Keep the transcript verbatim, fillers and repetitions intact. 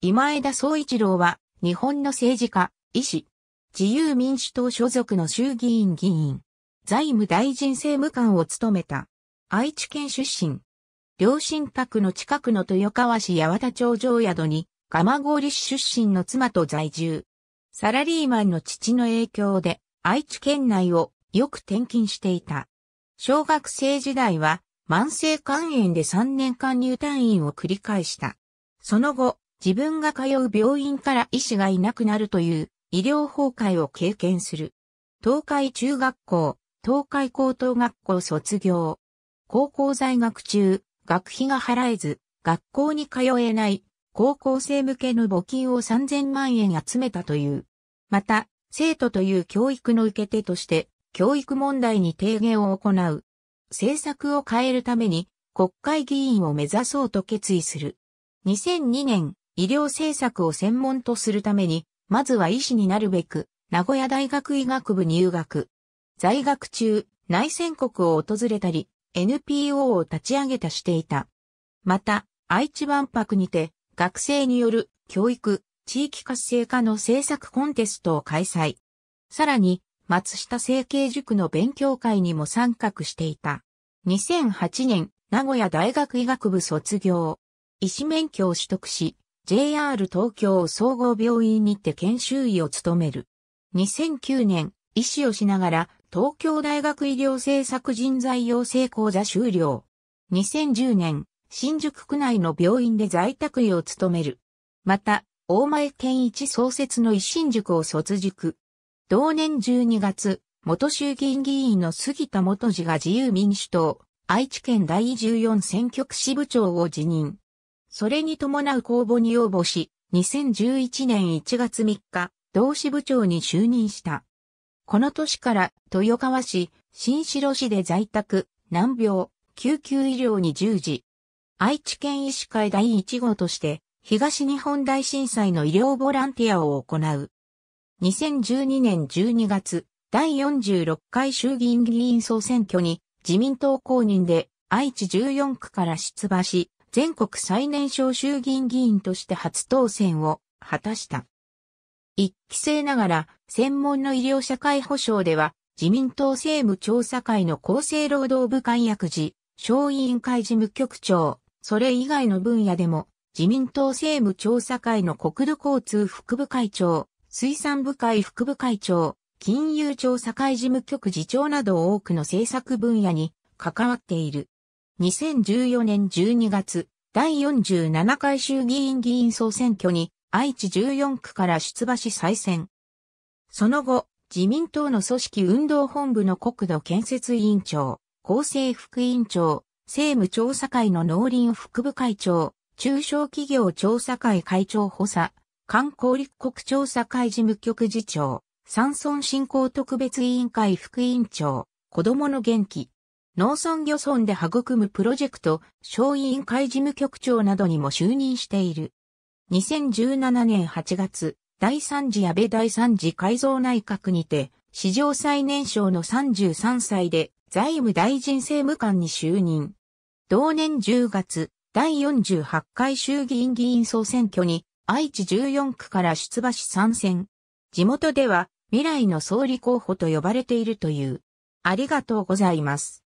今枝宗一郎は、日本の政治家、医師、自由民主党所属の衆議院議員、財務大臣政務官を務めた。愛知県出身。両親宅の近くの豊川市八幡町上宿に、蒲郡市出身の妻と在住。サラリーマンの父の影響で、愛知県内をよく転勤していた。小学生時代は、慢性肝炎でさんねんかん入退院を繰り返した。その後、自分が通う病院から医師がいなくなるという医療崩壊を経験する。東海中学校、東海高等学校卒業。高校在学中、学費が払えず、学校に通えない高校生向けの募金をさんぜんまんえん集めたという。また、生徒という教育の受け手として、教育問題に提言を行う。政策を変えるために国会議員を目指そうと決意する。にせんにねん、医療政策を専門とするために、まずは医師になるべく、名古屋大学医学部入学。在学中、内戦国を訪れたり、エヌピーオー を立ち上げたしていた。また、愛知万博にて、学生による教育、地域活性化の政策コンテストを開催。さらに、松下政経塾の勉強会にも参画していた。にせんはちねん、名古屋大学医学部卒業。医師免許を取得し、ジェイアール 東京総合病院にて研修医を務める。にせんきゅうねん、医師をしながら東京大学医療政策人材養成講座修了。にせんじゅうねん、新宿区内の病院で在宅医を務める。また、大前健一創設の一新塾を卒塾。同年じゅうにがつ、元衆議院議員の杉田基次が自由民主党、愛知県だいじゅうよん選挙区支部長を辞任。それに伴う公募に応募し、にせんじゅういちねんいちがつみっか、同支部長に就任した。この年から、豊川市、新城市で在宅、難病、救急医療に従事。愛知県医師会だいいちごうとして、東日本大震災の医療ボランティアを行う。にせんじゅうにねんじゅうにがつ、だいよんじゅうろっかい衆議院議員総選挙に、自民党公認で、愛知じゅうよんくから出馬し、全国最年少衆議院議員として初当選を果たした。一期生ながら、専門の医療社会保障では、自民党政務調査会の厚生労働部会役事、小委員会事務局長、それ以外の分野でも、自民党政務調査会の国土交通副部会長、水産部会副部会長、金融調査会事務局次長など多くの政策分野に関わっている。にせんじゅうよねんじゅうにがつ、だいよんじゅうななかい衆議院議員総選挙に愛知じゅうよんくから出馬し再選。その後、自民党の組織運動本部の国土建設委員長、厚生副委員長、政務調査会の農林副部会長、中小企業調査会会長補佐、観光立国調査会事務局次長、山村振興特別委員会副委員長、子供の元気。農村漁村で育むプロジェクト、小委員会事務局長などにも就任している。にせんじゅうななねんはちがつ、だいさん次安倍だいさん次改造内閣にて、史上最年少のさんじゅうさんさいで財務大臣政務官に就任。同年じゅうがつ、だいよんじゅうはちかい衆議院議員総選挙に、愛知じゅうよんくから出馬し参戦。地元では、未来の総理候補と呼ばれているという。ありがとうございます。